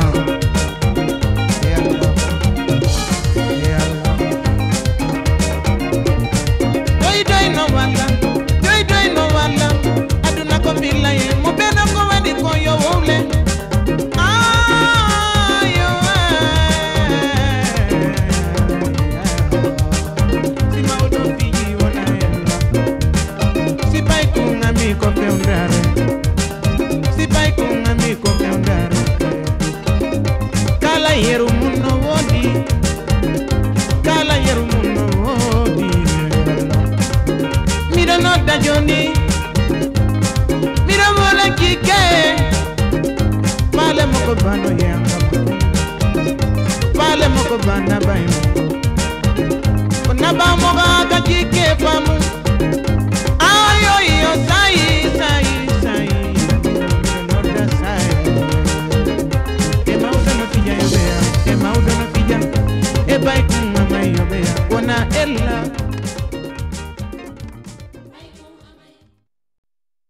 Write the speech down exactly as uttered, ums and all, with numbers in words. It's